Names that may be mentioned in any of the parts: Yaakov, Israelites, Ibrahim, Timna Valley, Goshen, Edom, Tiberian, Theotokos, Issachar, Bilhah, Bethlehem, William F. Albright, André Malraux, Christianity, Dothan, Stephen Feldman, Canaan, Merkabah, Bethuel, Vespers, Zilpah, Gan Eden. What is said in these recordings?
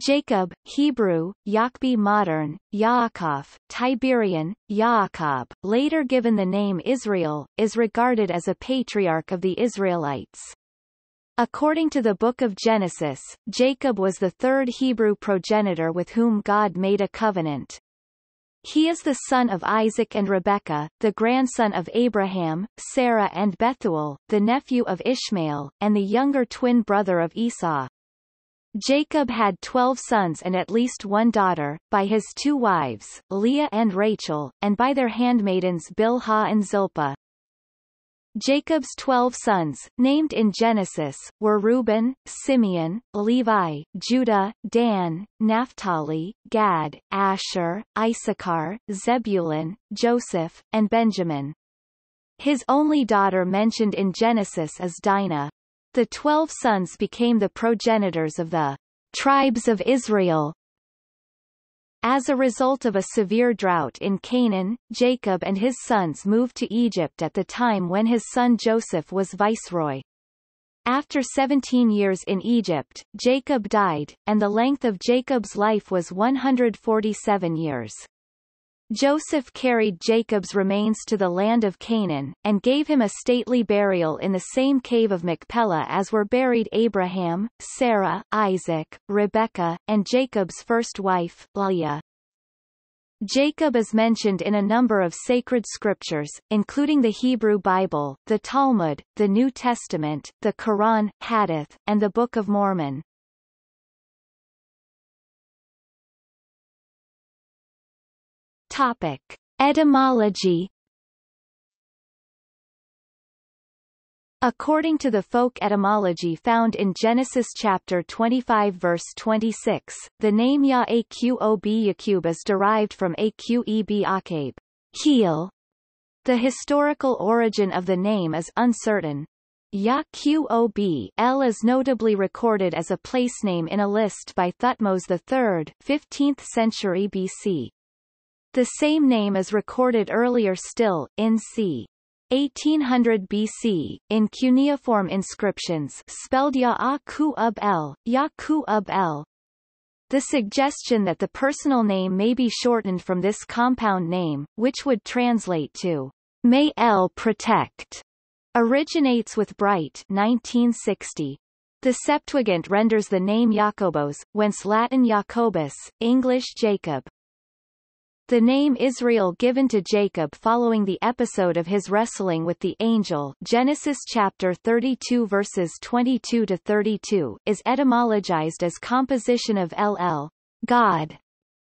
Jacob, Hebrew, Yaqbi modern, Yaakov, Tiberian, Yaakov, later given the name Israel, is regarded as a patriarch of the Israelites. According to the Book of Genesis, Jacob was the third Hebrew progenitor with whom God made a covenant. He is the son of Isaac and Rebekah, the grandson of Abraham, Sarah and Bethuel, the nephew of Ishmael, and the younger twin brother of Esau. Jacob had 12 sons and at least one daughter, by his two wives, Leah and Rachel, and by their handmaidens Bilhah and Zilpah. Jacob's 12 sons, named in Genesis, were Reuben, Simeon, Levi, Judah, Dan, Naphtali, Gad, Asher, Issachar, Zebulun, Joseph, and Benjamin. His only daughter mentioned in Genesis is Dinah. The 12 sons became the progenitors of the tribes of Israel. As a result of a severe drought in Canaan, Jacob and his sons moved to Egypt at the time when his son Joseph was viceroy. After 17 years in Egypt, Jacob died, and the length of Jacob's life was 147 years. Joseph carried Jacob's remains to the land of Canaan, and gave him a stately burial in the same cave of Machpelah as were buried Abraham, Sarah, Isaac, Rebekah, and Jacob's first wife, Leah. Jacob is mentioned in a number of sacred scriptures, including the Hebrew Bible, the Talmud, the New Testament, the Quran, Hadith, and the Book of Mormon. Topic. Etymology. According to the folk etymology found in Genesis chapter 25 verse 26, the name Ya'aqob Yaqub is derived from Aqeb Aqab, heel. The historical origin of the name is uncertain. Ya'qob L is notably recorded as a place name in a list by Thutmose III, 15th century BC. The same name is recorded earlier still, in c. 1800 BC, in cuneiform inscriptions spelled Ya'aqub Ya'qub. The suggestion that the personal name may be shortened from this compound name, which would translate to May El Protect, originates with Bright 1960. The Septuagint renders the name Jacobos, whence Latin Jacobus, English Jacob. The name Israel given to Jacob following the episode of his wrestling with the angel Genesis chapter 32 verses 22 to 32 is etymologized as composition of LL, God,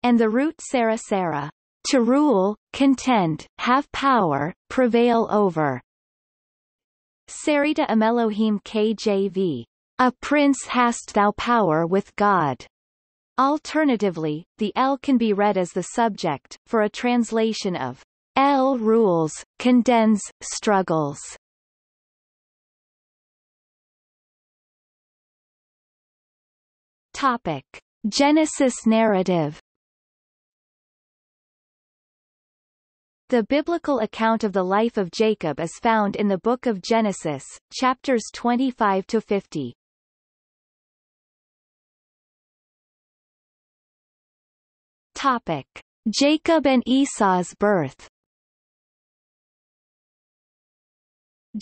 and the root Sarah Sarah, to rule, contend, have power, prevail over. Sarita Am Elohim KJV, a prince hast thou power with God. Alternatively, the L can be read as the subject, for a translation of L rules, condemns, struggles. Topic. Genesis narrative. The biblical account of the life of Jacob is found in the Book of Genesis, chapters 25 to 50. Topic. Jacob and Esau's birth.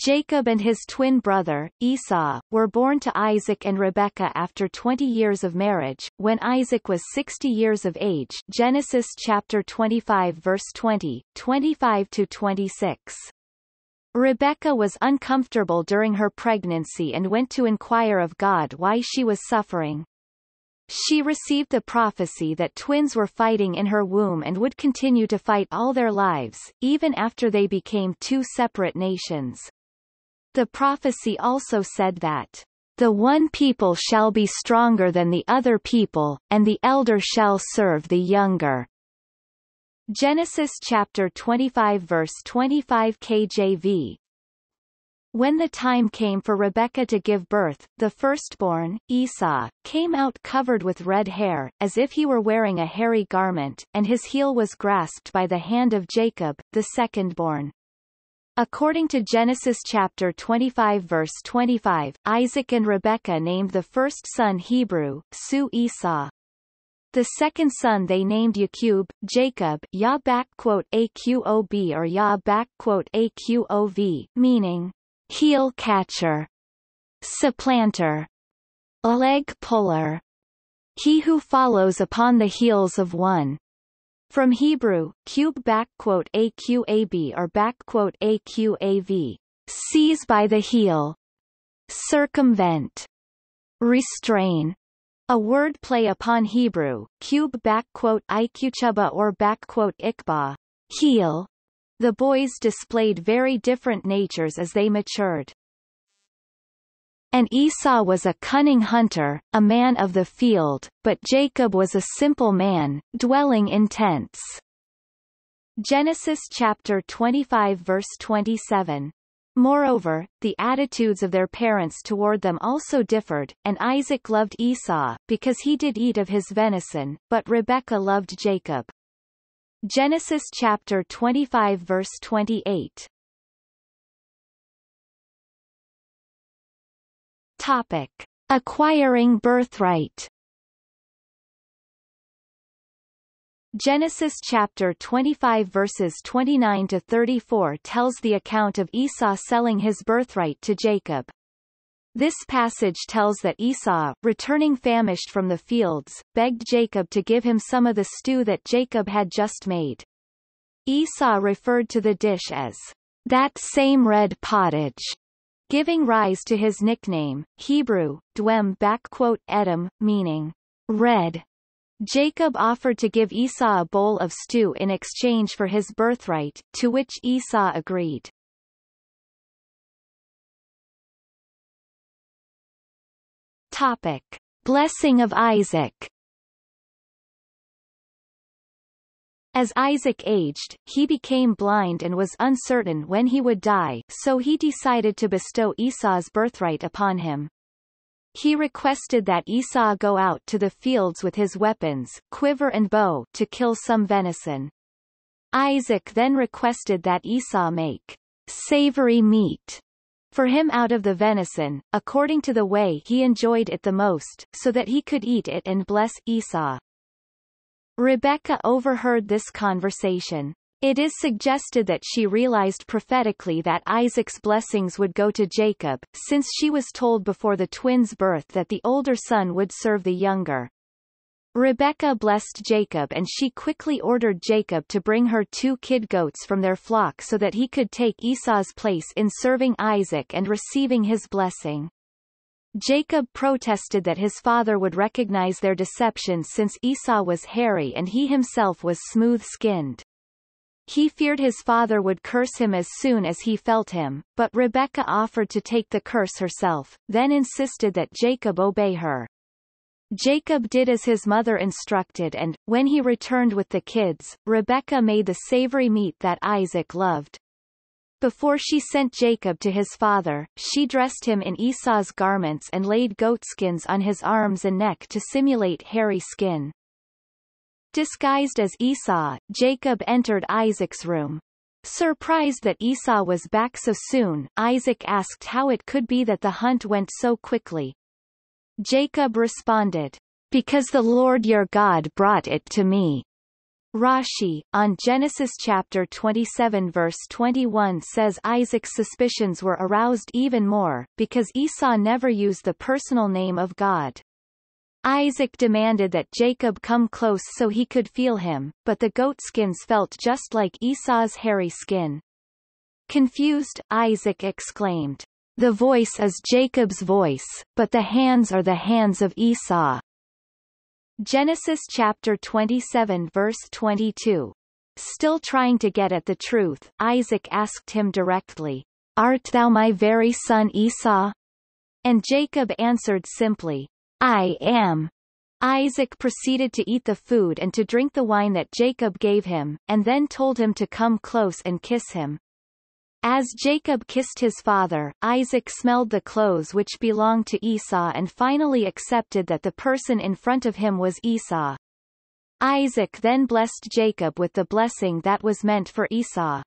Jacob and his twin brother, Esau, were born to Isaac and Rebekah after 20 years of marriage, when Isaac was 60 years of age Genesis chapter 25 verse 20, 25-26. Rebekah was uncomfortable during her pregnancy and went to inquire of God why she was suffering. She received the prophecy that twins were fighting in her womb and would continue to fight all their lives, even after they became two separate nations. The prophecy also said that, "The one people shall be stronger than the other people, and the elder shall serve the younger." Genesis chapter 25 verse 25 KJV. When the time came for Rebekah to give birth, the firstborn, Esau, came out covered with red hair, as if he were wearing a hairy garment, and his heel was grasped by the hand of Jacob, the secondborn. According to Genesis chapter 25 verse 25, Isaac and Rebekah named the first son Hebrew, Su Esau. The second son they named Yaqub, Jacob, Ya-Aqob or Ya-Aqov, meaning heel catcher, supplanter, leg puller, he who follows upon the heels of one. From Hebrew, cube (aqab) or (aqav), seize by the heel, circumvent, restrain. A word play upon Hebrew, cube (iqchuba) or (iqba), heel. The boys displayed very different natures as they matured. And Esau was a cunning hunter, a man of the field, but Jacob was a simple man, dwelling in tents. Genesis chapter 25 verse 27. Moreover, the attitudes of their parents toward them also differed, and Isaac loved Esau, because he did eat of his venison, but Rebekah loved Jacob. Genesis chapter 25 verse 28. Topic: Acquiring birthright. Genesis chapter 25 verses 29 to 34 tells the account of Esau selling his birthright to Jacob. This passage tells that Esau, returning famished from the fields, begged Jacob to give him some of the stew that Jacob had just made. Esau referred to the dish as that same red pottage, giving rise to his nickname, Hebrew, Dwem (Edom), meaning red. Jacob offered to give Esau a bowl of stew in exchange for his birthright, to which Esau agreed. Topic: Blessing of Isaac. As Isaac aged, he became blind and was uncertain when he would die, so he decided to bestow Esau's birthright upon him. He requested that Esau go out to the fields with his weapons, quiver and bow, to kill some venison. Isaac then requested that Esau make savory meat for him out of the venison, according to the way he enjoyed it the most, so that he could eat it and bless Esau. Rebekah overheard this conversation. It is suggested that she realized prophetically that Isaac's blessings would go to Jacob, since she was told before the twins' birth that the older son would serve the younger. Rebekah blessed Jacob and she quickly ordered Jacob to bring her 2 kid goats from their flock so that he could take Esau's place in serving Isaac and receiving his blessing. Jacob protested that his father would recognize their deception since Esau was hairy and he himself was smooth-skinned. He feared his father would curse him as soon as he felt him, but Rebekah offered to take the curse herself, then insisted that Jacob obey her. Jacob did as his mother instructed and, when he returned with the kids, Rebekah made the savory meat that Isaac loved. Before she sent Jacob to his father, she dressed him in Esau's garments and laid goatskins on his arms and neck to simulate hairy skin. Disguised as Esau, Jacob entered Isaac's room. Surprised that Esau was back so soon, Isaac asked how it could be that the hunt went so quickly. Jacob responded, "Because the Lord your God brought it to me." Rashi, on Genesis chapter 27 verse 21 says Isaac's suspicions were aroused even more, because Esau never used the personal name of God. Isaac demanded that Jacob come close so he could feel him, but the goatskins felt just like Esau's hairy skin. Confused, Isaac exclaimed, "The voice is Jacob's voice, but the hands are the hands of Esau." Genesis chapter 27 verse 22. Still trying to get at the truth, Isaac asked him directly, "Art thou my very son Esau?" And Jacob answered simply, "I am." Isaac proceeded to eat the food and to drink the wine that Jacob gave him, and then told him to come close and kiss him. As Jacob kissed his father, Isaac smelled the clothes which belonged to Esau and finally accepted that the person in front of him was Esau. Isaac then blessed Jacob with the blessing that was meant for Esau.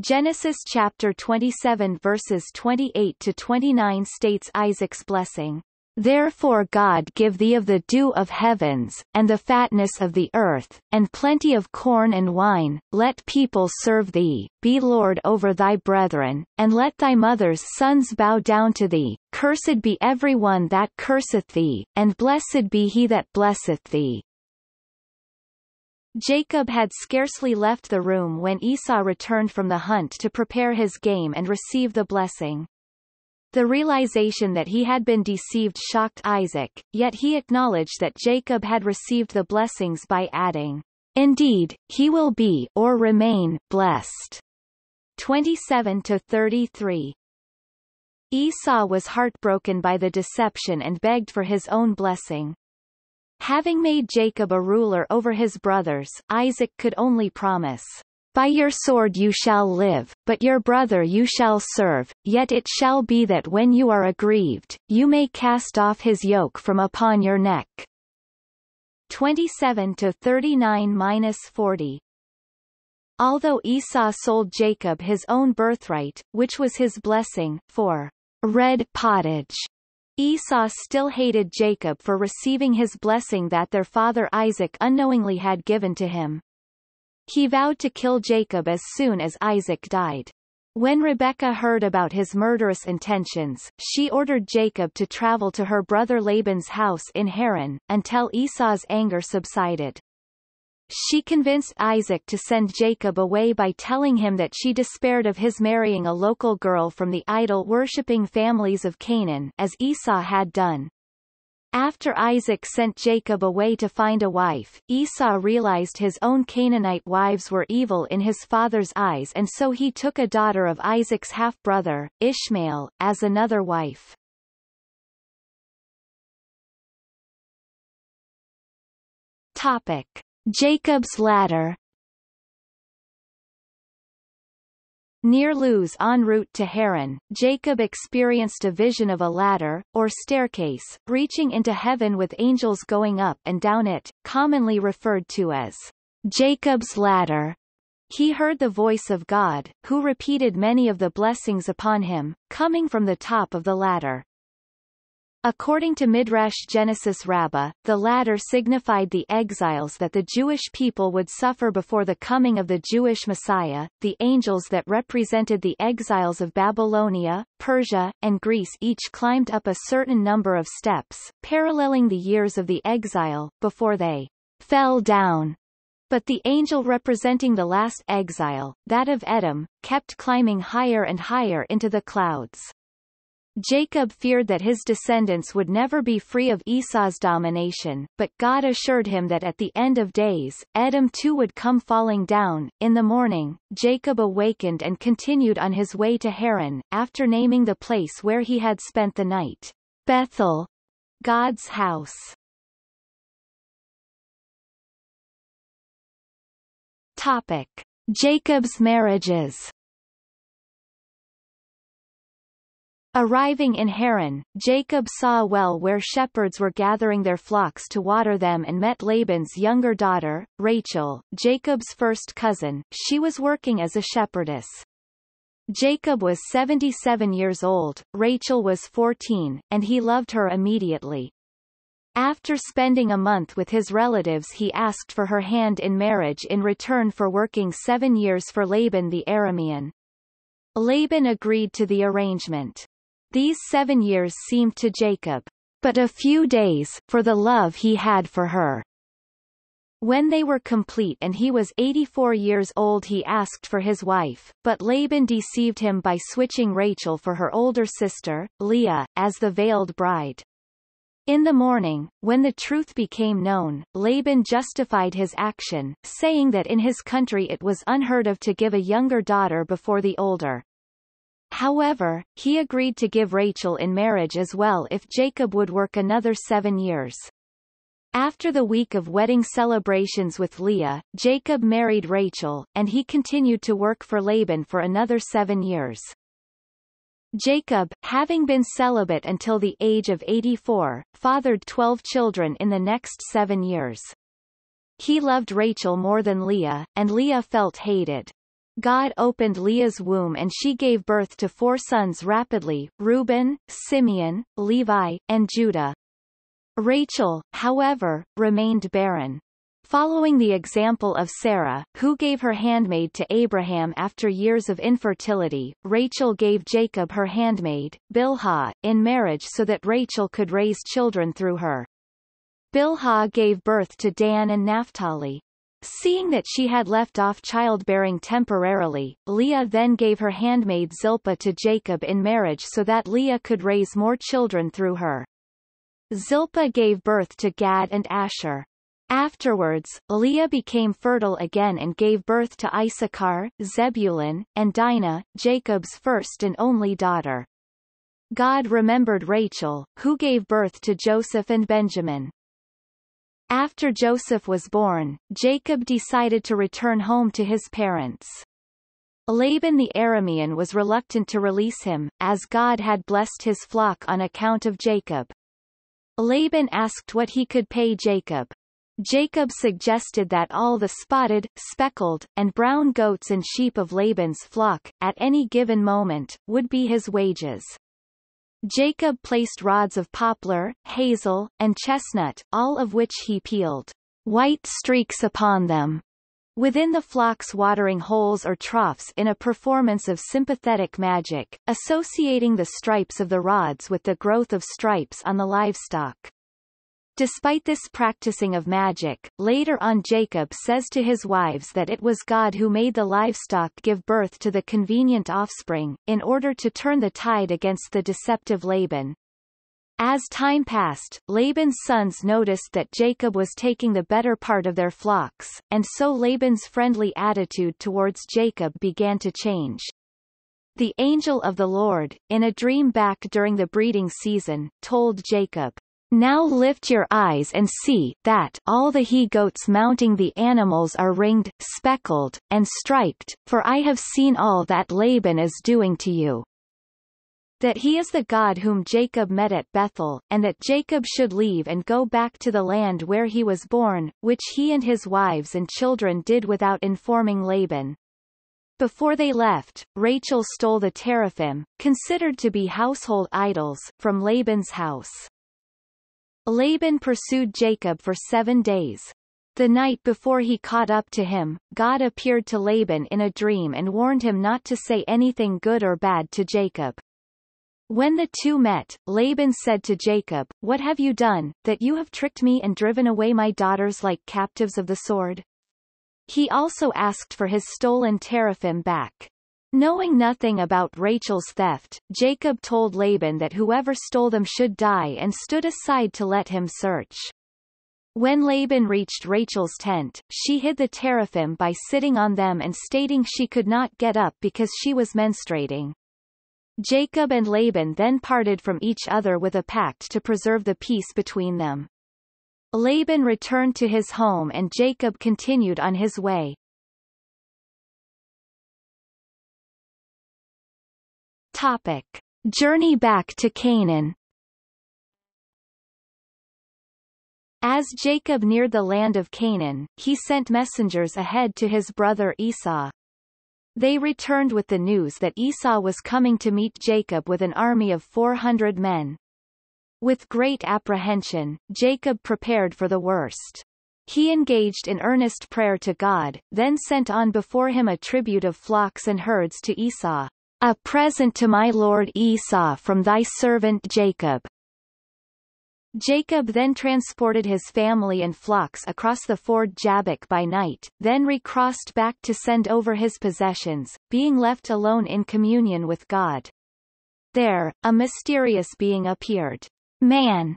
Genesis chapter 27 verses 28 to 29 states Isaac's blessing. Therefore God give thee of the dew of heavens, and the fatness of the earth, and plenty of corn and wine, let people serve thee, be Lord over thy brethren, and let thy mother's sons bow down to thee, cursed be every one that curseth thee, and blessed be he that blesseth thee. Jacob had scarcely left the room when Esau returned from the hunt to prepare his game and receive the blessing. The realization that he had been deceived shocked Isaac, yet he acknowledged that Jacob had received the blessings by adding, "Indeed, he will be or remain blessed." 27-33. Esau was heartbroken by the deception and begged for his own blessing. Having made Jacob a ruler over his brothers, Isaac could only promise, "By your sword you shall live, but your brother you shall serve, yet it shall be that when you are aggrieved, you may cast off his yoke from upon your neck." 27-39-40. Although Esau sold Jacob his own birthright, which was his blessing, for red pottage, Esau still hated Jacob for receiving his blessing that their father Isaac unknowingly had given to him. He vowed to kill Jacob as soon as Isaac died. When Rebekah heard about his murderous intentions, she ordered Jacob to travel to her brother Laban's house in Haran, until Esau's anger subsided. She convinced Isaac to send Jacob away by telling him that she despaired of his marrying a local girl from the idol-worshipping families of Canaan, as Esau had done. After Isaac sent Jacob away to find a wife, Esau realized his own Canaanite wives were evil in his father's eyes, and so he took a daughter of Isaac's half-brother, Ishmael, as another wife. Topic: Jacob's Ladder. Near Luz en route to Haran, Jacob experienced a vision of a ladder, or staircase, reaching into heaven with angels going up and down it, commonly referred to as Jacob's Ladder. He heard the voice of God, who repeated many of the blessings upon him, coming from the top of the ladder. According to Midrash Genesis Rabbah, the ladder signified the exiles that the Jewish people would suffer before the coming of the Jewish Messiah, the angels that represented the exiles of Babylonia, Persia, and Greece each climbed up a certain number of steps, paralleling the years of the exile, before they fell down. But the angel representing the last exile, that of Edom, kept climbing higher and higher into the clouds. Jacob feared that his descendants would never be free of Esau's domination, but God assured him that at the end of days, Edom too would come falling down. In the morning, Jacob awakened and continued on his way to Haran, after naming the place where he had spent the night, Bethel, God's house. Topic: Jacob's marriages. Arriving in Haran, Jacob saw a well where shepherds were gathering their flocks to water them and met Laban's younger daughter, Rachel, Jacob's first cousin. She was working as a shepherdess. Jacob was 77 years old, Rachel was 14, and he loved her immediately. After spending a month with his relatives, he asked for her hand in marriage in return for working 7 years for Laban the Aramean. Laban agreed to the arrangement. These 7 years seemed to Jacob but a few days, for the love he had for her. When they were complete and he was 84 years old, he asked for his wife, but Laban deceived him by switching Rachel for her older sister, Leah, as the veiled bride. In the morning, when the truth became known, Laban justified his action, saying that in his country it was unheard of to give a younger daughter before the older. However, he agreed to give Rachel in marriage as well if Jacob would work another 7 years. After the week of wedding celebrations with Leah, Jacob married Rachel, and he continued to work for Laban for another 7 years. Jacob, having been celibate until the age of 84, fathered 12 children in the next 7 years. He loved Rachel more than Leah, and Leah felt hated. God opened Leah's womb and she gave birth to four sons rapidly, Reuben, Simeon, Levi, and Judah. Rachel, however, remained barren. Following the example of Sarah, who gave her handmaid to Abraham after years of infertility, Rachel gave Jacob her handmaid, Bilhah, in marriage so that Rachel could raise children through her. Bilhah gave birth to Dan and Naphtali. Seeing that she had left off childbearing temporarily, Leah then gave her handmaid Zilpah to Jacob in marriage so that Leah could raise more children through her. Zilpah gave birth to Gad and Asher. Afterwards, Leah became fertile again and gave birth to Issachar, Zebulun, and Dinah, Jacob's first and only daughter. God remembered Rachel, who gave birth to Joseph and Benjamin. After Joseph was born, Jacob decided to return home to his parents. Laban the Aramean was reluctant to release him, as God had blessed his flock on account of Jacob. Laban asked what he could pay Jacob. Jacob suggested that all the spotted, speckled, and brown goats and sheep of Laban's flock, at any given moment, would be his wages. Jacob placed rods of poplar, hazel, and chestnut, all of which he peeled, white streaks upon them, within the flock's watering holes or troughs in a performance of sympathetic magic, associating the stripes of the rods with the growth of stripes on the livestock. Despite this practicing of magic, later on Jacob says to his wives that it was God who made the livestock give birth to the convenient offspring, in order to turn the tide against the deceptive Laban. As time passed, Laban's sons noticed that Jacob was taking the better part of their flocks, and so Laban's friendly attitude towards Jacob began to change. The angel of the Lord, in a dream back during the breeding season, told Jacob, "Now lift your eyes and see that all the he-goats mounting the animals are ringed, speckled, and striped, for I have seen all that Laban is doing to you." That he is the God whom Jacob met at Bethel, and that Jacob should leave and go back to the land where he was born, which he and his wives and children did without informing Laban. Before they left, Rachel stole the teraphim, considered to be household idols, from Laban's house. Laban pursued Jacob for 7 days. The night before he caught up to him, God appeared to Laban in a dream and warned him not to say anything good or bad to Jacob. When the two met, Laban said to Jacob, "What have you done, that you have tricked me and driven away my daughters like captives of the sword?" He also asked for his stolen teraphim back. Knowing nothing about Rachel's theft, Jacob told Laban that whoever stole them should die and stood aside to let him search. When Laban reached Rachel's tent, she hid the teraphim by sitting on them and stating she could not get up because she was menstruating. Jacob and Laban then parted from each other with a pact to preserve the peace between them. Laban returned to his home and Jacob continued on his way. Topic: Journey back to Canaan. As Jacob neared the land of Canaan, he sent messengers ahead to his brother Esau. They returned with the news that Esau was coming to meet Jacob with an army of 400 men. With great apprehension, Jacob prepared for the worst. He engaged in earnest prayer to God, then sent on before him a tribute of flocks and herds to Esau, "A present to my lord Esau from thy servant Jacob." Jacob then transported his family and flocks across the ford Jabbok by night, then recrossed back to send over his possessions, being left alone in communion with God. There, a mysterious being appeared. Man.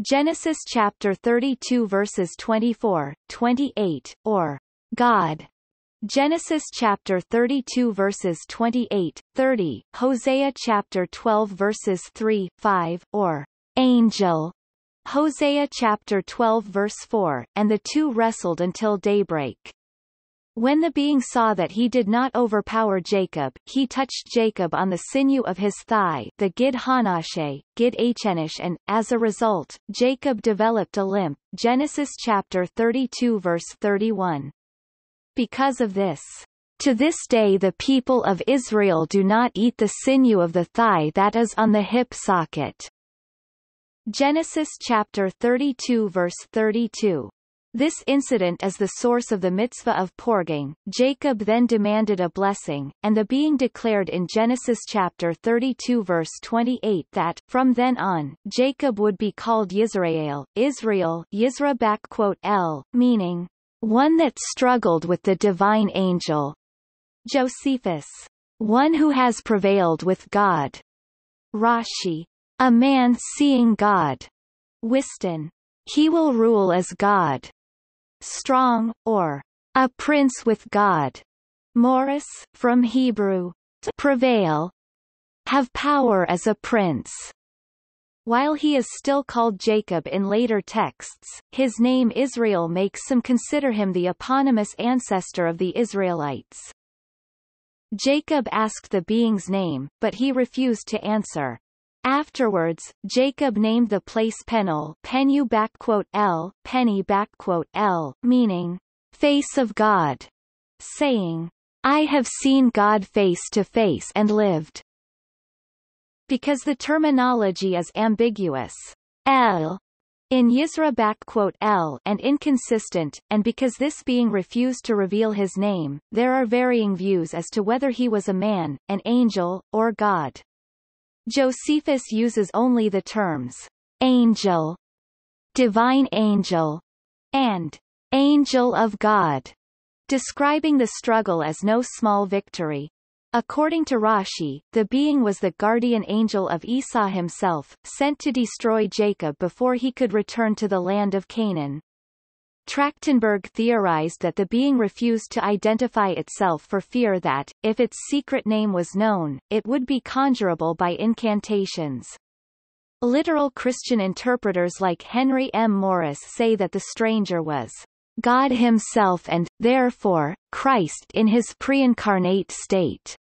Genesis chapter 32 verses 24, 28, or God. Genesis chapter 32 verses 28, 30, Hosea chapter 12 verses 3, 5, or Angel. Hosea chapter 12 verse 4, and the two wrestled until daybreak. When the being saw that he did not overpower Jacob, he touched Jacob on the sinew of his thigh, the Gid Hanashe, Gid Henish, and, as a result, Jacob developed a limp, Genesis chapter 32 verse 31. Because of this To this day the people of Israel do not eat the sinew of the thigh that is on the hip socket. Genesis chapter 32 verse 32. This incident is the source of the mitzvah of porging. Jacob then demanded a blessing, and the being declared in Genesis chapter 32 verse 28 that, from then on, Jacob would be called Yisrael, Israel, Yisra_l, meaning, one that struggled with the divine angel. Josephus. One who has prevailed with God. Rashi. A man seeing God. Wiston. He will rule as God. Strong, or a prince with God. Morris, from Hebrew, to prevail. Have power as a prince. While he is still called Jacob in later texts, his name Israel makes some consider him the eponymous ancestor of the Israelites. Jacob asked the being's name, but he refused to answer. Afterwards, Jacob named the place Peniel, Penu_l, Penny_l, meaning, face of God, saying, I have seen God face to face and lived. Because the terminology is ambiguous, l in Yisra_l and inconsistent, and because this being refused to reveal his name, there are varying views as to whether he was a man, an angel, or God. Josephus uses only the terms angel, divine angel, and angel of God, describing the struggle as no small victory. According to Rashi, the being was the guardian angel of Esau himself, sent to destroy Jacob before he could return to the land of Canaan. Trachtenberg theorized that the being refused to identify itself for fear that, if its secret name was known, it would be conjurable by incantations. Literal Christian interpreters like Henry M. Morris say that the stranger was God himself and, therefore, Christ in his pre-incarnate state,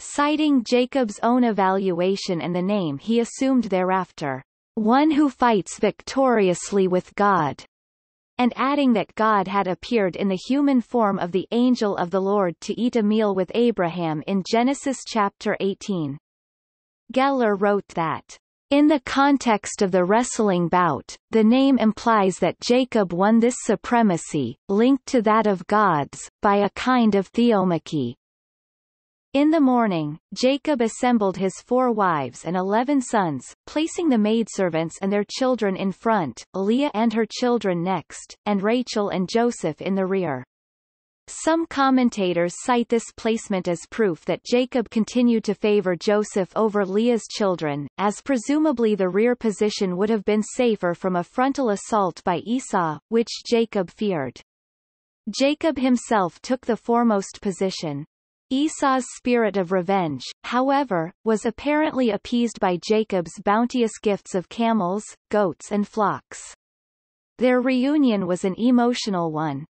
citing Jacob's own evaluation and the name he assumed thereafter, one who fights victoriously with God, and adding that God had appeared in the human form of the angel of the Lord to eat a meal with Abraham in Genesis chapter 18. Geller wrote that, in the context of the wrestling bout, the name implies that Jacob won this supremacy, linked to that of gods, by a kind of theomachy. In the morning, Jacob assembled his 4 wives and 11 sons, placing the maidservants and their children in front, Leah and her children next, and Rachel and Joseph in the rear. Some commentators cite this placement as proof that Jacob continued to favor Joseph over Leah's children, as presumably the rear position would have been safer from a frontal assault by Esau, which Jacob feared. Jacob himself took the foremost position. Esau's spirit of revenge, however, was apparently appeased by Jacob's bounteous gifts of camels, goats and flocks. Their reunion was an emotional one.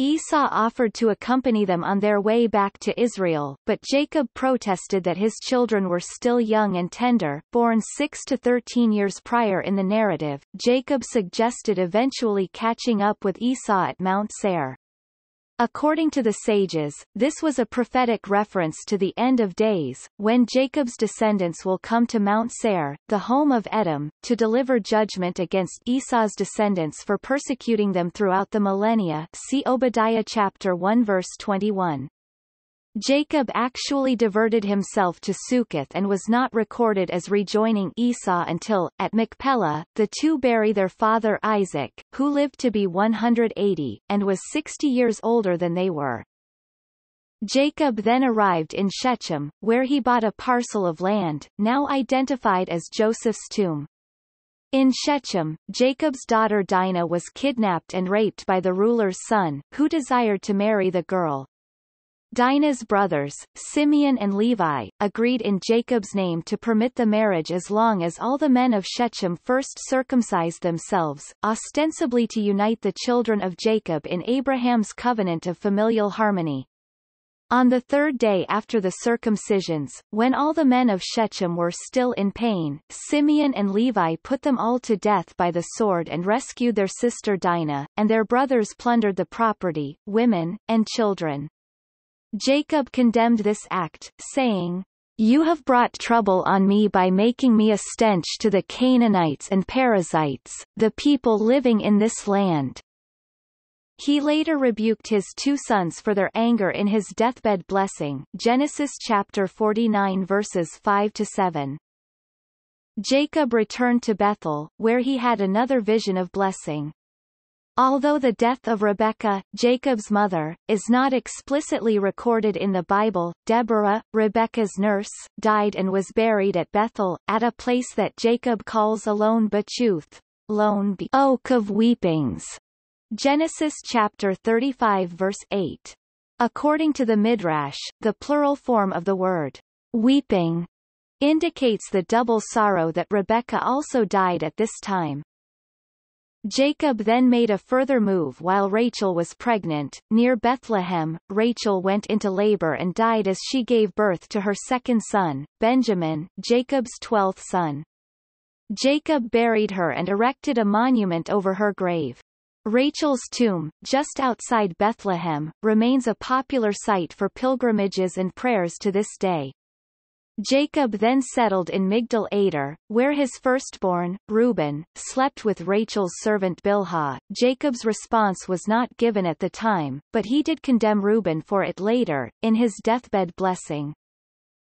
Esau offered to accompany them on their way back to Israel, but Jacob protested that his children were still young and tender, born 6 to 13 years prior in the narrative. Jacob suggested eventually catching up with Esau at Mount Seir. According to the sages, this was a prophetic reference to the end of days, when Jacob's descendants will come to Mount Seir, the home of Edom, to deliver judgment against Esau's descendants for persecuting them throughout the millennia. See Obadiah chapter 1 verse 21. Jacob actually diverted himself to Succoth and was not recorded as rejoining Esau until, at Machpelah, the two bury their father Isaac, who lived to be 180, and was 60 years older than they were. Jacob then arrived in Shechem, where he bought a parcel of land, now identified as Joseph's tomb. In Shechem, Jacob's daughter Dinah was kidnapped and raped by the ruler's son, who desired to marry the girl. Dinah's brothers, Simeon and Levi, agreed in Jacob's name to permit the marriage as long as all the men of Shechem first circumcised themselves, ostensibly to unite the children of Jacob in Abraham's covenant of familial harmony. On the third day after the circumcisions, when all the men of Shechem were still in pain, Simeon and Levi put them all to death by the sword and rescued their sister Dinah, and their brothers plundered the property, women, and children. Jacob condemned this act, saying, "You have brought trouble on me by making me a stench to the Canaanites and Perizzites, the people living in this land." He later rebuked his two sons for their anger in his deathbed blessing, Genesis chapter 49 verses 5-7. Jacob returned to Bethel, where he had another vision of blessing. Although the death of Rebekah, Jacob's mother, is not explicitly recorded in the Bible, Deborah, Rebekah's nurse, died and was buried at Bethel, at a place that Jacob calls Elon Bachuth, Lone B, Oak of Weepings, Genesis chapter 35 verse 8. According to the Midrash, the plural form of the word, weeping, indicates the double sorrow that Rebekah also died at this time. Jacob then made a further move while Rachel was pregnant. Near Bethlehem, Rachel went into labor and died as she gave birth to her second son, Benjamin, Jacob's 12th son. Jacob buried her and erected a monument over her grave. Rachel's tomb, just outside Bethlehem, remains a popular site for pilgrimages and prayers to this day. Jacob then settled in Migdal Eder, where his firstborn, Reuben, slept with Rachel's servant Bilhah. Jacob's response was not given at the time, but he did condemn Reuben for it later, in his deathbed blessing.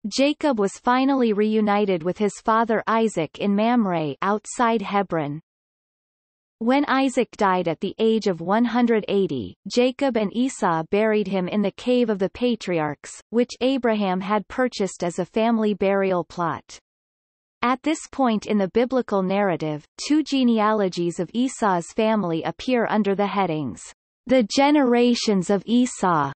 Jacob was finally reunited with his father Isaac in Mamre outside Hebron. When Isaac died at the age of 180, Jacob and Esau buried him in the Cave of the Patriarchs, which Abraham had purchased as a family burial plot. At this point in the biblical narrative, two genealogies of Esau's family appear under the headings, "The Generations of Esau."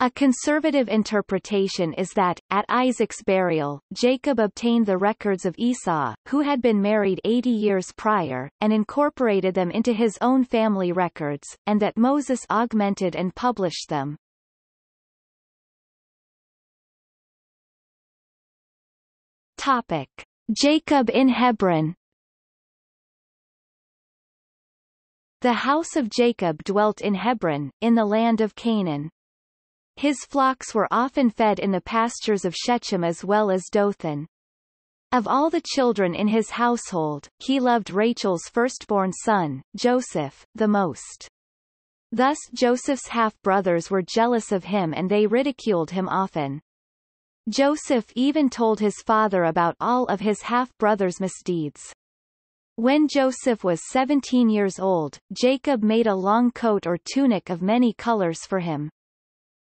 A conservative interpretation is that, at Isaac's burial, Jacob obtained the records of Esau, who had been married 80 years prior, and incorporated them into his own family records, and that Moses augmented and published them. Topic: Jacob in Hebron. The house of Jacob dwelt in Hebron, in the land of Canaan. His flocks were often fed in the pastures of Shechem as well as Dothan. Of all the children in his household, he loved Rachel's firstborn son, Joseph, the most. Thus Joseph's half-brothers were jealous of him and they ridiculed him often. Joseph even told his father about all of his half-brothers' misdeeds. When Joseph was 17 years old, Jacob made a long coat or tunic of many colors for him.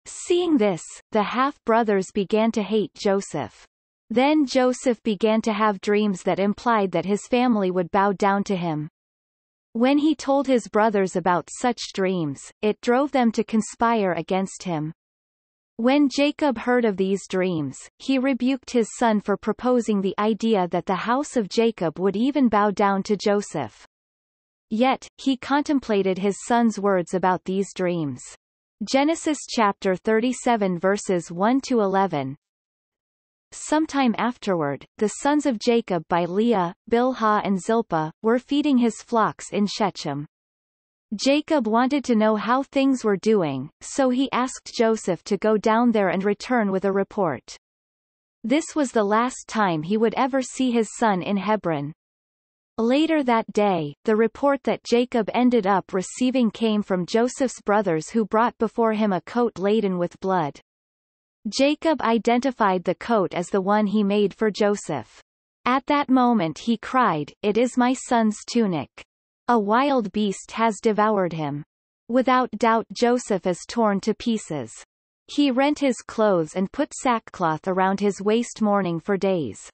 Seeing this, the half-brothers began to hate Joseph. Then Joseph began to have dreams that implied that his family would bow down to him. When he told his brothers about such dreams, it drove them to conspire against him. When Jacob heard of these dreams, he rebuked his son for proposing the idea that the house of Jacob would even bow down to Joseph. Yet, he contemplated his son's words about these dreams. Genesis chapter 37 verses 1-11. Sometime afterward, the sons of Jacob by Leah, Bilhah and Zilpah, were feeding his flocks in Shechem. Jacob wanted to know how things were doing, so he asked Joseph to go down there and return with a report. This was the last time he would ever see his son in Hebron. Later that day, the report that Jacob ended up receiving came from Joseph's brothers who brought before him a coat laden with blood. Jacob identified the coat as the one he made for Joseph. At that moment he cried, "It is my son's tunic. A wild beast has devoured him." Without doubt Joseph is torn to pieces. He rent his clothes and put sackcloth around his waist mourning for days.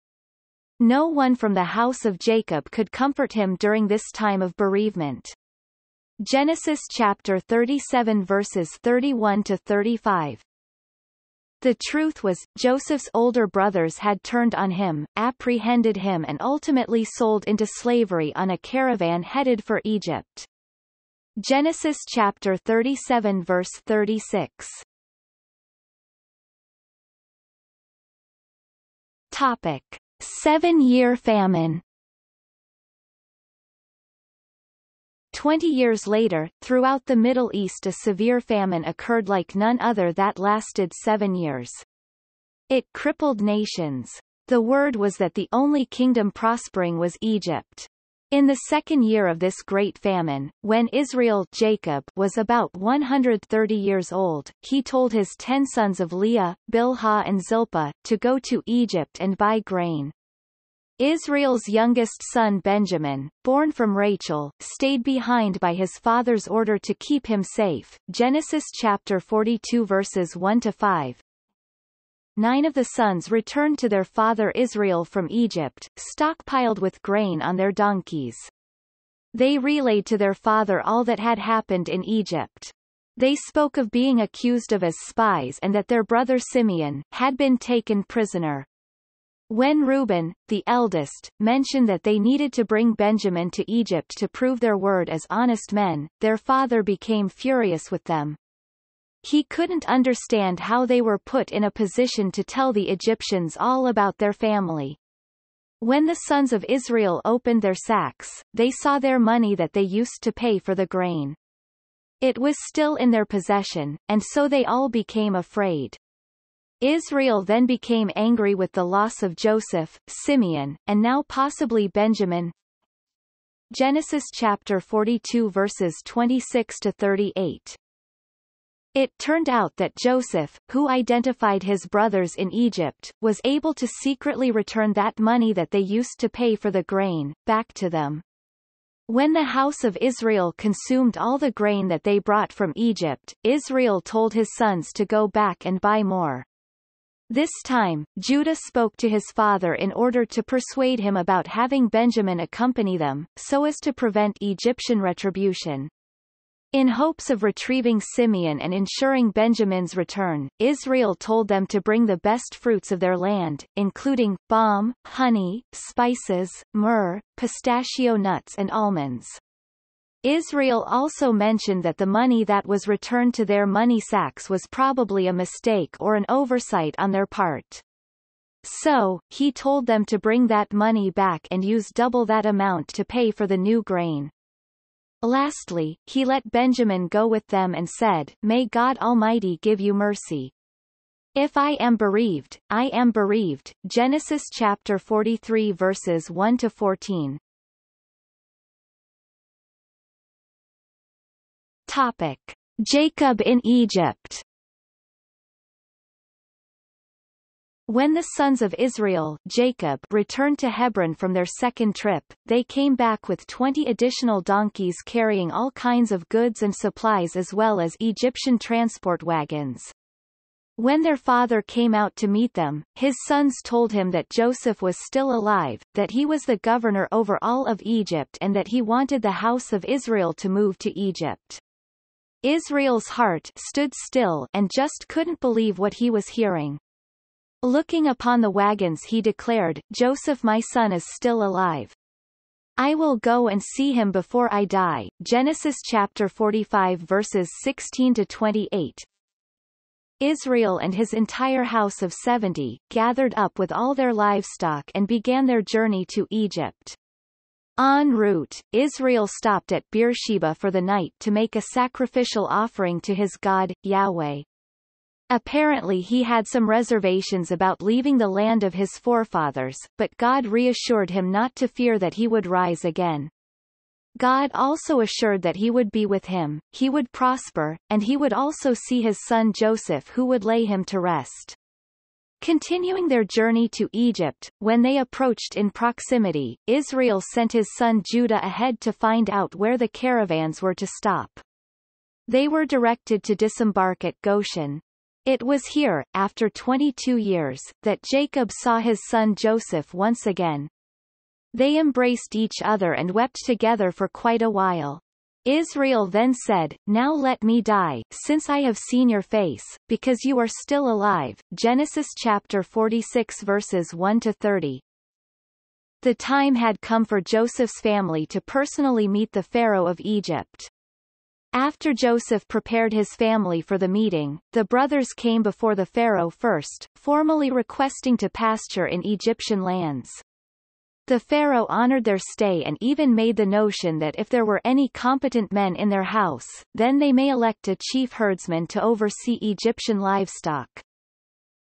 No one from the house of Jacob could comfort him during this time of bereavement. Genesis chapter 37 verses 31-35. The truth was, Joseph's older brothers had turned on him, apprehended him and ultimately sold into slavery on a caravan headed for Egypt. Genesis chapter 37 verse 36. Topic: Seven-year famine. 20 years later, throughout the Middle East a severe famine occurred like none other that lasted 7 years. It crippled nations. The word was that the only kingdom prospering was Egypt. In the second year of this great famine, when Israel Jacob was about 130 years old, he told his 10 sons of Leah, Bilhah and Zilpah, to go to Egypt and buy grain. Israel's youngest son Benjamin, born from Rachel, stayed behind by his father's order to keep him safe. Genesis chapter 42 verses 1-5. 9 of the sons returned to their father Israel from Egypt, stockpiled with grain on their donkeys. They relayed to their father all that had happened in Egypt. They spoke of being accused of as spies and that their brother Simeon had been taken prisoner. When Reuben, the eldest, mentioned that they needed to bring Benjamin to Egypt to prove their word as honest men, their father became furious with them. He couldn't understand how they were put in a position to tell the Egyptians all about their family. When the sons of Israel opened their sacks, they saw their money that they used to pay for the grain. It was still in their possession, and so they all became afraid. Israel then became angry with the loss of Joseph, Simeon, and now possibly Benjamin. Genesis chapter 42 verses 26-38. It turned out that Joseph, who identified his brothers in Egypt, was able to secretly return that money that they used to pay for the grain, back to them. When the house of Israel consumed all the grain that they brought from Egypt, Israel told his sons to go back and buy more. This time, Judah spoke to his father in order to persuade him about having Benjamin accompany them, so as to prevent Egyptian retribution. In hopes of retrieving Simeon and ensuring Benjamin's return, Israel told them to bring the best fruits of their land, including balm, honey, spices, myrrh, pistachio nuts and almonds. Israel also mentioned that the money that was returned to their money sacks was probably a mistake or an oversight on their part. So, he told them to bring that money back and use double that amount to pay for the new grain. Lastly, he let Benjamin go with them and said, "May God Almighty give you mercy. If I am bereaved, I am bereaved." Genesis chapter 43 verses 1-14. Topic: Jacob in Egypt. When the sons of Israel Jacob returned to Hebron from their second trip, they came back with 20 additional donkeys carrying all kinds of goods and supplies as well as Egyptian transport wagons. When their father came out to meet them, his sons told him that Joseph was still alive, that he was the governor over all of Egypt and that he wanted the house of Israel to move to Egypt. Israel's heart stood still and just couldn't believe what he was hearing. Looking upon the wagons he declared, "Joseph my son is still alive. I will go and see him before I die." Genesis chapter 45 verses 16-28. Israel and his entire house of 70, gathered up with all their livestock and began their journey to Egypt. En route, Israel stopped at Beersheba for the night to make a sacrificial offering to his God, Yahweh. Apparently he had some reservations about leaving the land of his forefathers, but God reassured him not to fear that he would rise again. God also assured that he would be with him, he would prosper, and he would also see his son Joseph who would lay him to rest. Continuing their journey to Egypt, when they approached in proximity, Israel sent his son Judah ahead to find out where the caravans were to stop. They were directed to disembark at Goshen. It was here, after 22 years, that Jacob saw his son Joseph once again. They embraced each other and wept together for quite a while. Israel then said, "Now let me die, since I have seen your face, because you are still alive." Genesis chapter 46 verses 1-30. The time had come for Joseph's family to personally meet the Pharaoh of Egypt. After Joseph prepared his family for the meeting, the brothers came before the Pharaoh first, formally requesting to pasture in Egyptian lands. The pharaoh honored their stay and even made the notion that if there were any competent men in their house, then they may elect a chief herdsman to oversee Egyptian livestock.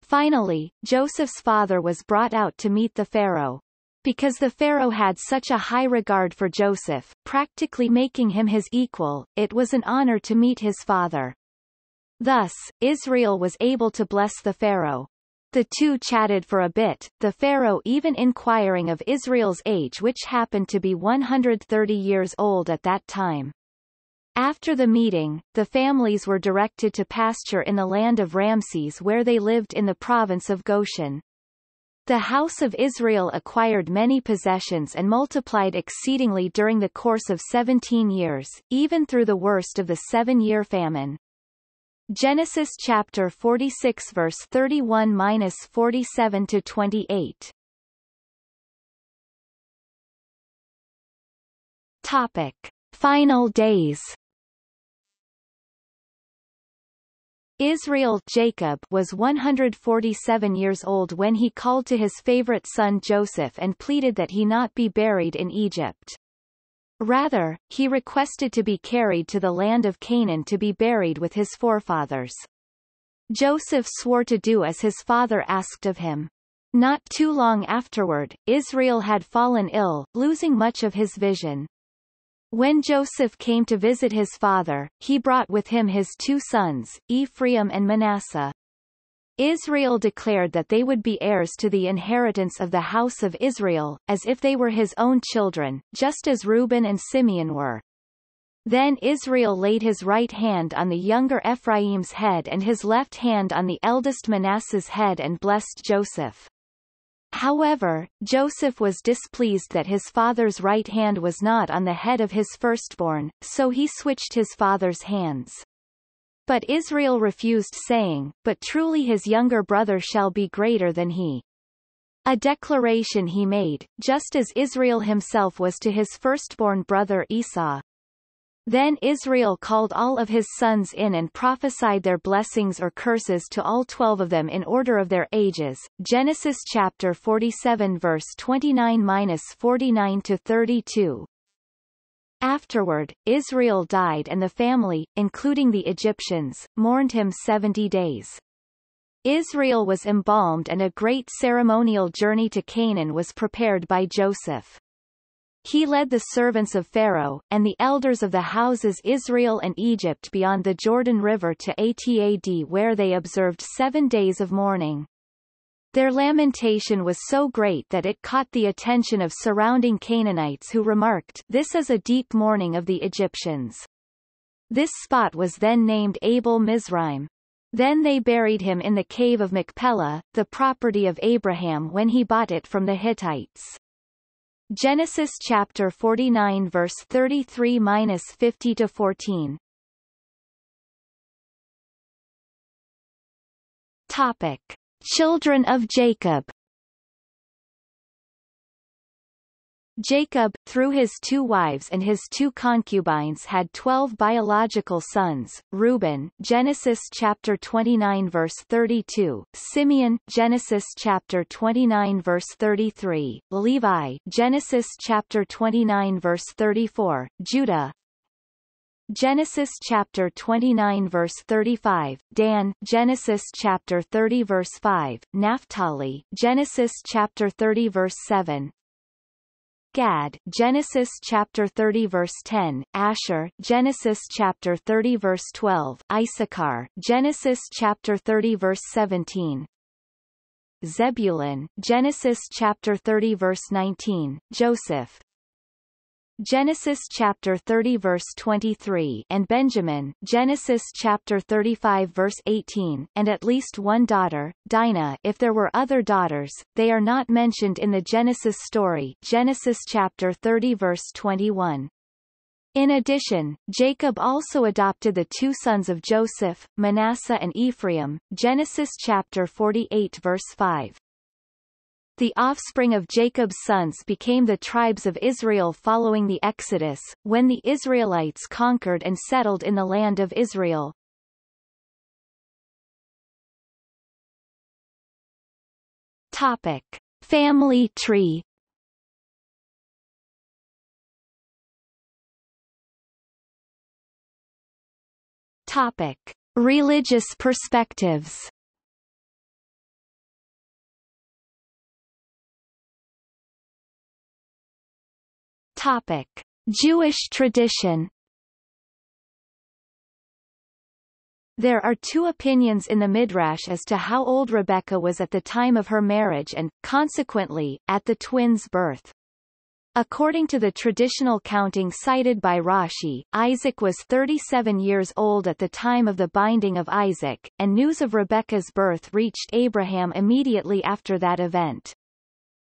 Finally, Joseph's father was brought out to meet the pharaoh. Because the pharaoh had such a high regard for Joseph, practically making him his equal, it was an honor to meet his father. Thus, Israel was able to bless the pharaoh. The two chatted for a bit, the pharaoh even inquiring of Israel's age, which happened to be 130 years old at that time. After the meeting, the families were directed to pasture in the land of Ramses, where they lived in the province of Goshen. The house of Israel acquired many possessions and multiplied exceedingly during the course of 17 years, even through the worst of the 7-year famine. Genesis chapter 46 verse 31-47-28. Topic: Final days. Israel Jacob was 147 years old when he called to his favorite son Joseph and pleaded that he not be buried in Egypt. Rather, he requested to be carried to the land of Canaan to be buried with his forefathers. Joseph swore to do as his father asked of him. Not too long afterward, Israel had fallen ill, losing much of his vision. When Joseph came to visit his father, he brought with him his two sons, Ephraim and Manasseh. Israel declared that they would be heirs to the inheritance of the house of Israel, as if they were his own children, just as Reuben and Simeon were. Then Israel laid his right hand on the younger Ephraim's head and his left hand on the eldest Manasseh's head and blessed Joseph. However, Joseph was displeased that his father's right hand was not on the head of his firstborn, so he switched his father's hands. But Israel refused, saying, "But truly his younger brother shall be greater than he." A declaration he made, just as Israel himself was to his firstborn brother Esau. Then Israel called all of his sons in and prophesied their blessings or curses to all 12 of them in order of their ages. Genesis chapter 47 verse 29-49-32. Afterward, Israel died and the family, including the Egyptians, mourned him 70 days. Israel was embalmed and a great ceremonial journey to Canaan was prepared by Joseph. He led the servants of Pharaoh, and the elders of the houses Israel and Egypt beyond the Jordan River to Atad, where they observed 7 days of mourning. Their lamentation was so great that it caught the attention of surrounding Canaanites, who remarked, "This is a deep mourning of the Egyptians." This spot was then named Abel Mizraim. Then they buried him in the cave of Machpelah, the property of Abraham when he bought it from the Hittites. Genesis chapter 49 verse 33-50-14. Topic: Children of Jacob. Jacob, through his two wives and his two concubines, had 12 biological sons: Reuben, Genesis chapter 29 verse 32; Simeon, Genesis chapter 29 verse 33; Levi, Genesis chapter 29 verse 34; Judah, Genesis chapter 29 verse 35, Dan, Genesis chapter 30 verse 5, Naphtali, Genesis chapter 30 verse 7, Gad, Genesis chapter 30 verse 10, Asher, Genesis chapter 30 verse 12, Issachar, Genesis chapter 30 verse 17, Zebulun, Genesis chapter 30 verse 19, Joseph, Genesis chapter 30 verse 23, and Benjamin, Genesis chapter 35 verse 18, and at least one daughter, Dinah. If there were other daughters, they are not mentioned in the Genesis story. Genesis chapter 30 verse 21. In addition, Jacob also adopted the two sons of Joseph, Manasseh and Ephraim. Genesis chapter 48 verse 5. The offspring of Jacob's sons became the tribes of Israel following the Exodus, when the Israelites conquered and settled in the land of Israel. Topic: Family tree. Topic: Religious perspectives. Topic: Jewish tradition. There are two opinions in the Midrash as to how old Rebekah was at the time of her marriage and, consequently, at the twins' birth. According to the traditional counting cited by Rashi, Isaac was 37 years old at the time of the binding of Isaac, and news of Rebekah's birth reached Abraham immediately after that event.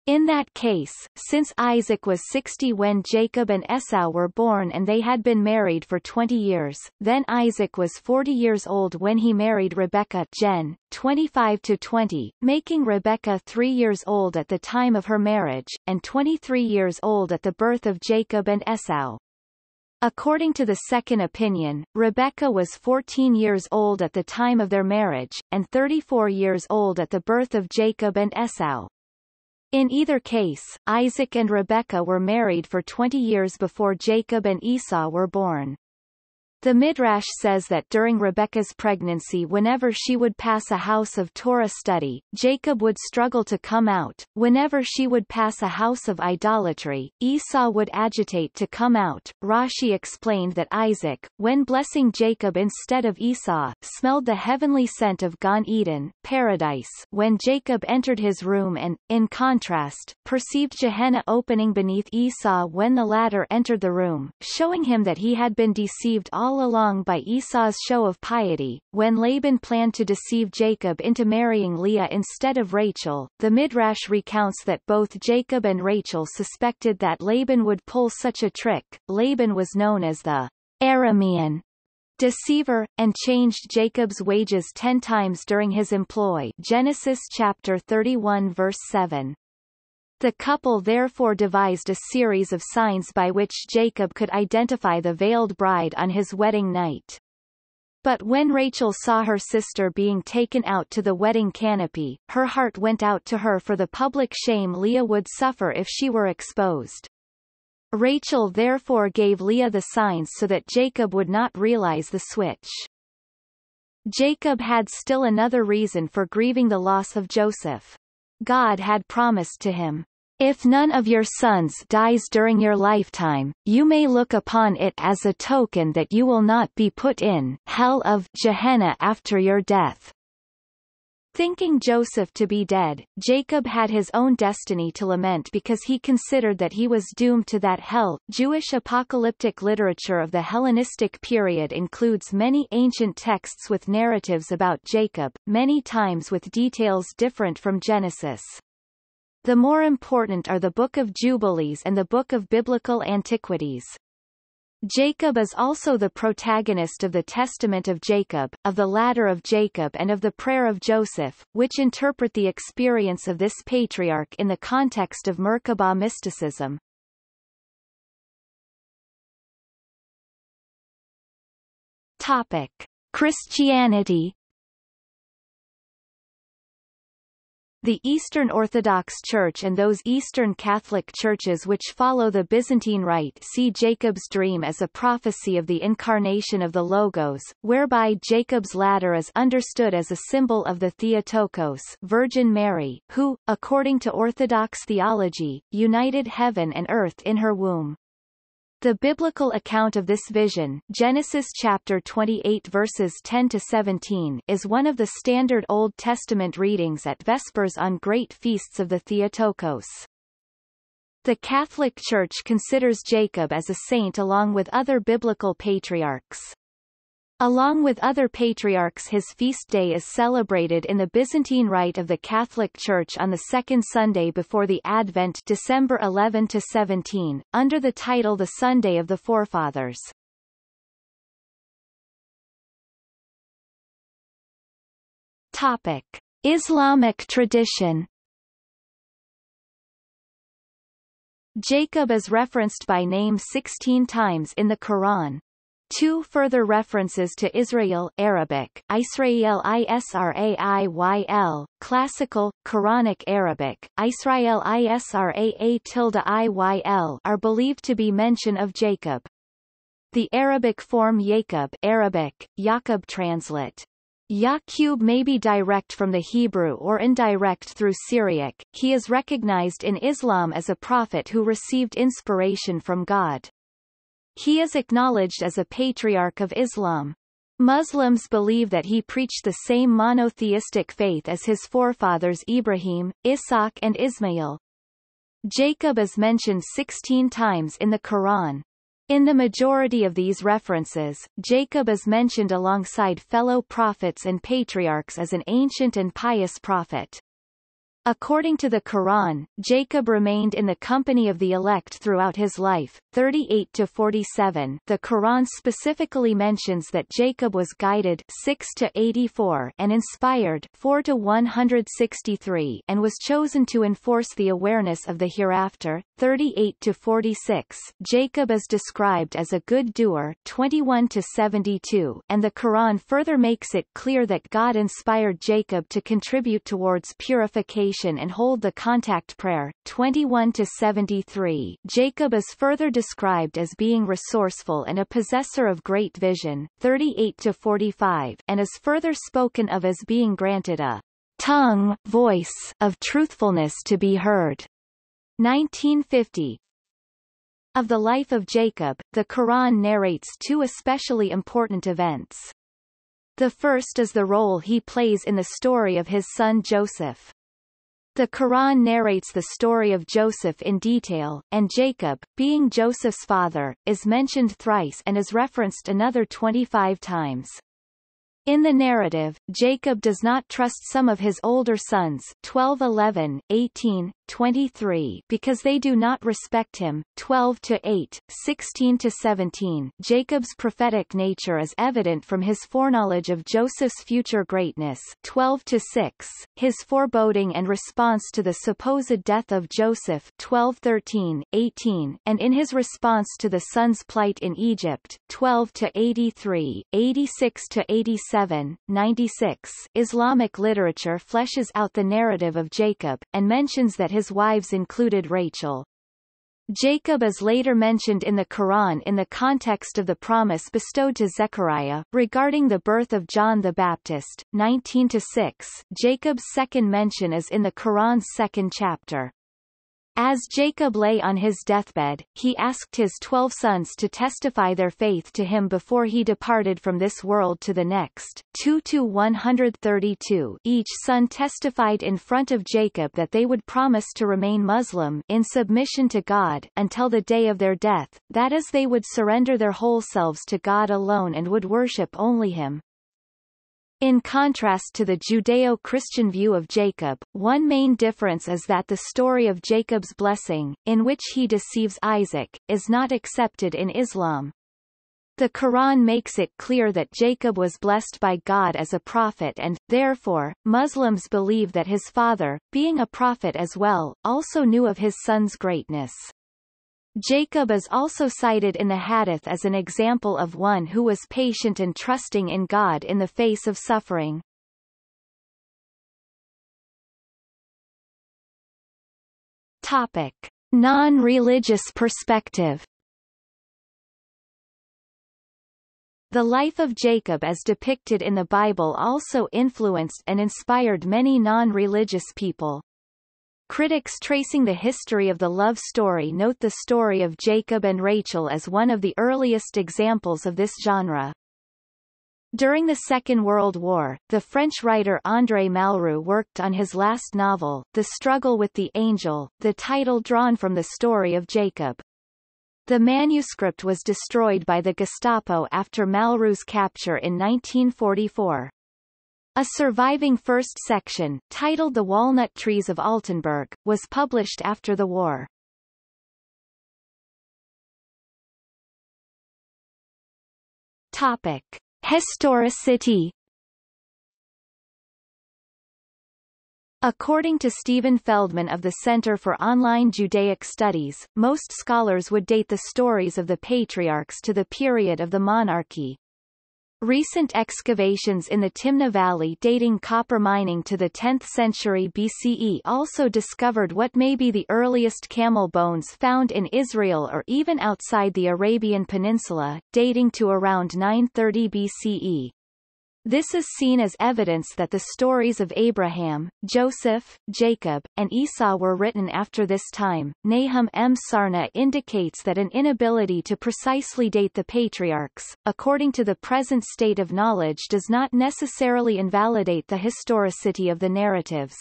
In that case, since Isaac was 60 when Jacob and Esau were born and they had been married for 20 years, then Isaac was 40 years old when he married Rebekah, Gen. 25-20, making Rebekah 3 years old at the time of her marriage, and 23 years old at the birth of Jacob and Esau. According to the second opinion, Rebekah was 14 years old at the time of their marriage, and 34 years old at the birth of Jacob and Esau. In either case, Isaac and Rebekah were married for 20 years before Jacob and Esau were born. The Midrash says that during Rebekah's pregnancy, whenever she would pass a house of Torah study, Jacob would struggle to come out; whenever she would pass a house of idolatry, Esau would agitate to come out. Rashi explained that Isaac, when blessing Jacob instead of Esau, smelled the heavenly scent of Gan Eden, paradise, when Jacob entered his room and, in contrast, perceived Gehenna opening beneath Esau when the latter entered the room, showing him that he had been deceived all along by Esau's show of piety. When Laban planned to deceive Jacob into marrying Leah instead of Rachel, the Midrash recounts that both Jacob and Rachel suspected that Laban would pull such a trick. Laban was known as the Aramean deceiver, and changed Jacob's wages 10 times during his employ. Genesis chapter 31 verse 7. The couple therefore devised a series of signs by which Jacob could identify the veiled bride on his wedding night. But when Rachel saw her sister being taken out to the wedding canopy, her heart went out to her for the public shame Leah would suffer if she were exposed. Rachel therefore gave Leah the signs so that Jacob would not realize the switch. Jacob had still another reason for grieving the loss of Joseph. God had promised to him, "If none of your sons dies during your lifetime, you may look upon it as a token that you will not be put in hell of Gehenna after your death." Thinking Joseph to be dead, Jacob had his own destiny to lament because he considered that he was doomed to that hell. Jewish apocalyptic literature of the Hellenistic period includes many ancient texts with narratives about Jacob, many times with details different from Genesis. The more important are the Book of Jubilees and the Book of Biblical Antiquities. Jacob is also the protagonist of the Testament of Jacob, of the Ladder of Jacob and of the Prayer of Joseph, which interpret the experience of this patriarch in the context of Merkabah mysticism. Topic: Christianity. The Eastern Orthodox Church and those Eastern Catholic churches which follow the Byzantine Rite see Jacob's dream as a prophecy of the incarnation of the Logos, whereby Jacob's ladder is understood as a symbol of the Theotokos, Virgin Mary, who, according to Orthodox theology, united heaven and earth in her womb. The biblical account of this vision, Genesis chapter 28 verses 10-17, is one of the standard Old Testament readings at Vespers on great feasts of the Theotokos. The Catholic Church considers Jacob as a saint along with other biblical patriarchs. Along with other patriarchs, his feast day is celebrated in the Byzantine Rite of the Catholic Church on the second Sunday before the Advent, December 11-17, under the title The Sunday of the Forefathers. Topic: Islamic tradition. Jacob is referenced by name 16 times in the Quran. Two further references to Israel, Arabic, Israel Isra'ayl, classical, Quranic Arabic, Israel Isra'a tilde Iyl, are believed to be mention of Jacob. The Arabic form Jacob, Arabic, Yaakov translate. Yaqub may be direct from the Hebrew or indirect through Syriac. He is recognized in Islam as a prophet who received inspiration from God. He is acknowledged as a patriarch of Islam. Muslims believe that he preached the same monotheistic faith as his forefathers Ibrahim, Isaac and Ismail. Jacob is mentioned 16 times in the Quran. In the majority of these references, Jacob is mentioned alongside fellow prophets and patriarchs as an ancient and pious prophet. According to the Quran, Jacob remained in the company of the elect throughout his life, 38-47. The Quran specifically mentions that Jacob was guided 6-84 and inspired 4-163 and was chosen to enforce the awareness of the hereafter, 38-46. Jacob is described as a good doer, 21-72, and the Quran further makes it clear that God inspired Jacob to contribute towards purification and hold the contact prayer, 21-73. Jacob is further described as being resourceful and a possessor of great vision, 38-45, and is further spoken of as being granted a tongue, voice, of truthfulness to be heard, 1950. Of the life of Jacob, the Quran narrates two especially important events. The first is the role he plays in the story of his son Joseph. The Quran narrates the story of Joseph in detail, and Jacob, being Joseph's father, is mentioned thrice and is referenced another 25 times. In the narrative, Jacob does not trust some of his older sons, 12-11, 18-23, because they do not respect him, 12-8, 16-17. Jacob's prophetic nature is evident from his foreknowledge of Joseph's future greatness, 12-6, his foreboding and response to the supposed death of Joseph, 12-13, 18, and in his response to the son's plight in Egypt, 12-83, 86-87. 96. Islamic literature fleshes out the narrative of Jacob, and mentions that his wives included Rachel. Jacob is later mentioned in the Quran in the context of the promise bestowed to Zechariah, regarding the birth of John the Baptist, 19-6. Jacob's second mention is in the Quran's second chapter. As Jacob lay on his deathbed, he asked his 12 sons to testify their faith to him before he departed from this world to the next, 2-132. Each son testified in front of Jacob that they would promise to remain Muslim in submission to God until the day of their death, that is they would surrender their whole selves to God alone and would worship only him. In contrast to the Judeo-Christian view of Jacob, one main difference is that the story of Jacob's blessing, in which he deceives Isaac, is not accepted in Islam. The Quran makes it clear that Jacob was blessed by God as a prophet and, therefore, Muslims believe that his father, being a prophet as well, also knew of his son's greatness. Jacob is also cited in the Hadith as an example of one who was patient and trusting in God in the face of suffering. Topic: Non-religious perspective. The life of Jacob as depicted in the Bible also influenced and inspired many non-religious people. Critics tracing the history of the love story note the story of Jacob and Rachel as one of the earliest examples of this genre. During the Second World War, the French writer André Malraux worked on his last novel, The Struggle with the Angel, the title drawn from the story of Jacob. The manuscript was destroyed by the Gestapo after Malraux's capture in 1944. A surviving first section, titled The Walnut Trees of Altenburg, was published after the war. Topic: Historicity. According to Stephen Feldman of the Center for Online Judaic Studies, most scholars would date the stories of the patriarchs to the period of the monarchy. Recent excavations in the Timna Valley dating copper mining to the 10th century BCE also discovered what may be the earliest camel bones found in Israel or even outside the Arabian Peninsula, dating to around 930 BCE. This is seen as evidence that the stories of Abraham, Joseph, Jacob, and Esau were written after this time. Nahum M. Sarna indicates that an inability to precisely date the patriarchs, according to the present state of knowledge, does not necessarily invalidate the historicity of the narratives.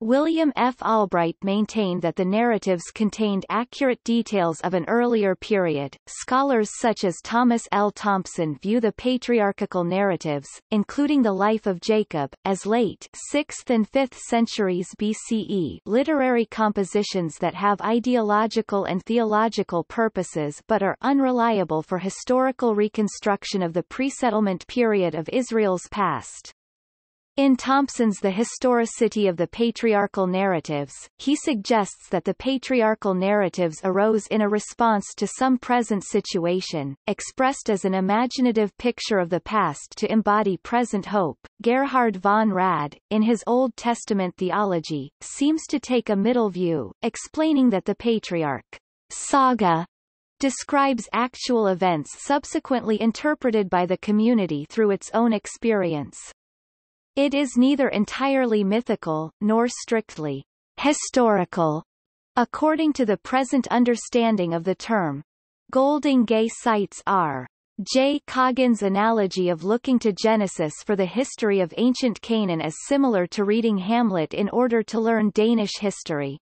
William F. Albright maintained that the narratives contained accurate details of an earlier period. Scholars such as Thomas L. Thompson view the patriarchal narratives, including the life of Jacob, as late 6th and 5th centuries BCE literary compositions that have ideological and theological purposes but are unreliable for historical reconstruction of the pre-settlement period of Israel's past. In Thompson's The Historicity of the Patriarchal Narratives, he suggests that the patriarchal narratives arose in a response to some present situation, expressed as an imaginative picture of the past to embody present hope. Gerhard von Rad, in his Old Testament theology, seems to take a middle view, explaining that the patriarch saga describes actual events subsequently interpreted by the community through its own experience. It is neither entirely mythical, nor strictly historical, according to the present understanding of the term. Golding Gay cites R. J. Coggin's analogy of looking to Genesis for the history of ancient Canaan as similar to reading Hamlet in order to learn Danish history.